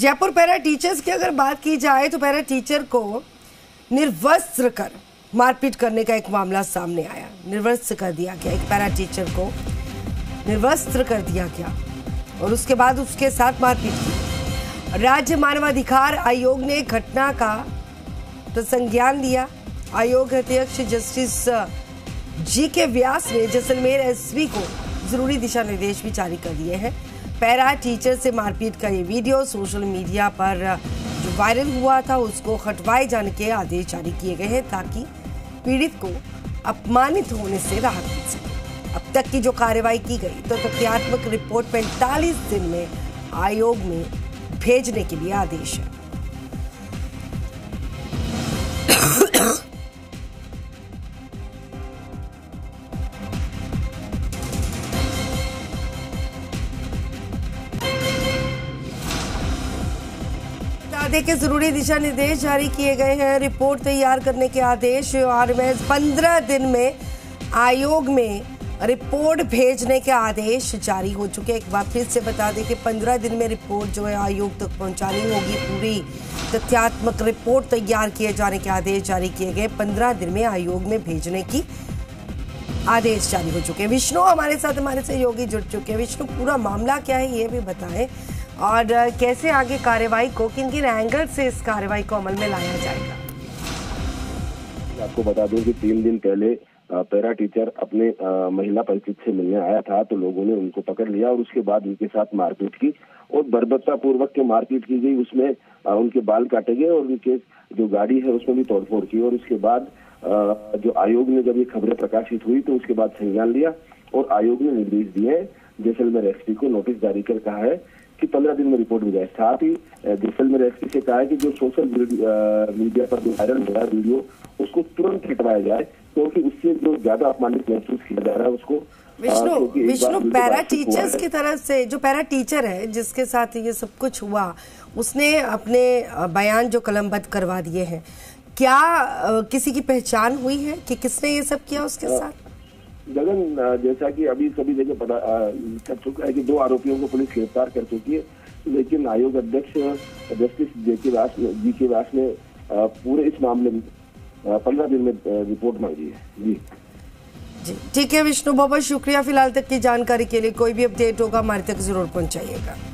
Jaipur para teachers की अगर बात की जाए तो पैरा टीचर को निर्वस्त्र कर मारपीट करने का एक मामला सामने आया। निर्वस्त्र कर दिया गया, एक पैरा टीचर को निर्वस्त्र कर दिया गया और उसके बाद उसके साथ मारपीट की। राज्य मानवाधिकार आयोग ने घटना का संज्ञान लिया। आयोग अध्यक्ष जस्टिस जी.के. व्यास ने जैसलमेर एसपी को जरूरी दिशा निर्देश भी जारी कर दिए हैं। पैरा टीचर से मारपीट का ये वीडियो सोशल मीडिया पर जो वायरल हुआ था उसको हटवाए जाने के आदेश जारी किए गए हैं ताकि पीड़ित को अपमानित होने से राहत मिल सके। अब तक की जो कार्रवाई की गई तो तथ्यात्मक रिपोर्ट 45 दिन में आयोग में भेजने के लिए आदेश है। के जरूरी दिशा निर्देश जारी किए गए हैं। रिपोर्ट तैयार करने के आदेश और महज 15 दिन में आयोग में रिपोर्ट भेजने के आदेश जारी हो चुके हैं। एक बार फिर से बता दें कि 15 दिन में रिपोर्ट जो है आयोग तक पहुंचानी होगी। पूरी तथ्यात्मक रिपोर्ट तैयार किए जाने के आदेश जारी किए गए। 15 दिन में आयोग में भेजने की आदेश जारी हो चुके हैं। विष्णु हमारे साथ, हमारे सहयोगी जुड़ चुके हैं। विष्णु, पूरा मामला क्या है ये भी बताएं और कैसे आगे कार्रवाई को किन-किन एंगल से इस कार्रवाई को अमल में लाया जाएगा। आपको बता दूं कि 3 दिन पहले पैरा टीचर अपने महिला परिचित से मिलने आया था तो लोगों ने उनको पकड़ लिया और उसके बाद उनके साथ मारपीट की और बर्बरतापूर्वक के मारपीट की गई। उसमें उनके बाल काटे गए और उनके जो गाड़ी है उसमें भी तोड़फोड़ की और उसके बाद जो आयोग में जब ये खबरें प्रकाशित हुई तो उसके बाद संज्ञान लिया और आयोग ने निर्देश दिए जैसलमेर एसपी को नोटिस जारी कर कहा है कि 15 दिन में रिपोर्ट भेजा है। साथ ही जैसलमेर एसपी से कहा है कि जो सोशल मीडिया पर वायरल हो रहा है वीडियो उसको तुरंत हटवाया जाए क्योंकि उससे जो ज्यादा अपमानित महसूस किया जा रहा है उसको। विष्णु, पैरा टीचर्स की तरफ से जो पैरा टीचर है जिसके साथ ये सब कुछ हुआ उसने अपने बयान जो कलमबद्ध करवा दिए हैं, क्या किसी की पहचान हुई है कि किसने ये सब किया उसके साथ? गगन, जैसा कि अभी सभी जगह पता चल चुका है कि 2 आरोपियों को पुलिस गिरफ्तार कर चुकी है, लेकिन आयोग अध्यक्ष जस्टिस जी.के. व्यास ने पूरे इस मामले में 15 दिन में रिपोर्ट मांगी है। जी ठीक है विष्णु, बहुत शुक्रिया फिलहाल तक की जानकारी के लिए। कोई भी अपडेट होगा हमारे तक जरूर पहुंचाइएगा।